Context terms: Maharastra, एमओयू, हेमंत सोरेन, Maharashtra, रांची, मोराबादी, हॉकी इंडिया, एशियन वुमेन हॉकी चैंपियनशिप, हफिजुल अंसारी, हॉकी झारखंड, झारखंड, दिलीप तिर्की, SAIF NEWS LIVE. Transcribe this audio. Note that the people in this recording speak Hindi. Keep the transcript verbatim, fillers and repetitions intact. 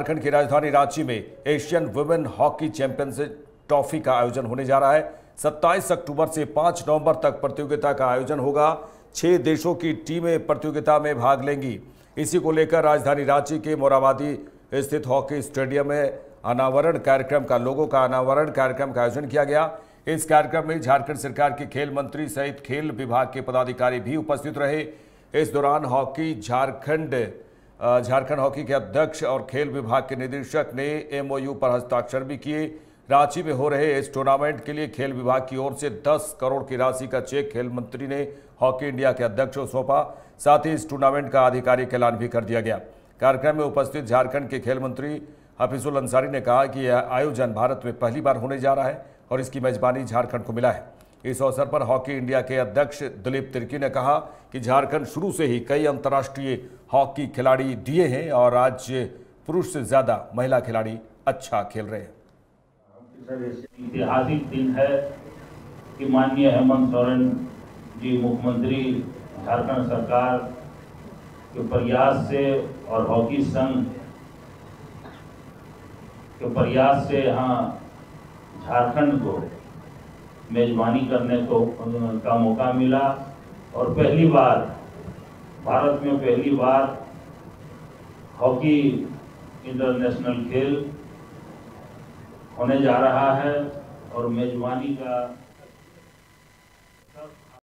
झारखंड की राजधानी रांची में एशियन वुमेन हॉकी चैंपियनशिप trophy का आयोजन होने जा रहा है। सत्ताईस अक्टूबर से पाँच नवंबर तक प्रतियोगिता का आयोजन होगा। छह देशों की टीमें प्रतियोगिता में भाग लेंगी। इसी को लेकर राजधानी रांची के मोराबादी स्थित हॉकी स्टेडियम में अनावरण कार्यक्रम का लोगों का अनावरण कार्यक्रम का आयोजन किया गया। इस कार्यक्रम में झारखंड सरकार के खेल मंत्री सहित खेल विभाग के पदाधिकारी भी उपस्थित रहे। इस दौरान हॉकी झारखंड झारखंड हॉकी के अध्यक्ष और खेल विभाग के निदेशक ने एमओयू पर हस्ताक्षर भी किए। रांची में हो रहे इस टूर्नामेंट के लिए खेल विभाग की ओर से दस करोड़ की राशि का चेक खेल मंत्री ने हॉकी इंडिया के अध्यक्ष को सौंपा। साथ ही इस टूर्नामेंट का आधिकारिक ऐलान भी कर दिया गया। कार्यक्रम में उपस्थित झारखंड के खेल मंत्री हफिजुल अंसारी ने कहा कि यह आयोजन भारत में पहली बार होने जा रहा है और इसकी मेजबानी झारखंड को मिला है। इस अवसर पर हॉकी इंडिया के अध्यक्ष दिलीप तिर्की ने कहा कि झारखंड शुरू से ही कई अंतर्राष्ट्रीय हॉकी खिलाड़ी दिए हैं और आज पुरुष से ज्यादा महिला खिलाड़ी अच्छा खेल रहे हैं। ऐतिहासिक दिन है कि माननीय हेमंत सोरेन जी मुख्यमंत्री झारखंड सरकार के प्रयास से और हॉकी संघ के प्रयास से यहाँ झारखंड को मेजबानी करने को का मौका मिला और पहली बार भारत में पहली बार हॉकी इंटरनेशनल खेल होने जा रहा है और मेजबानी का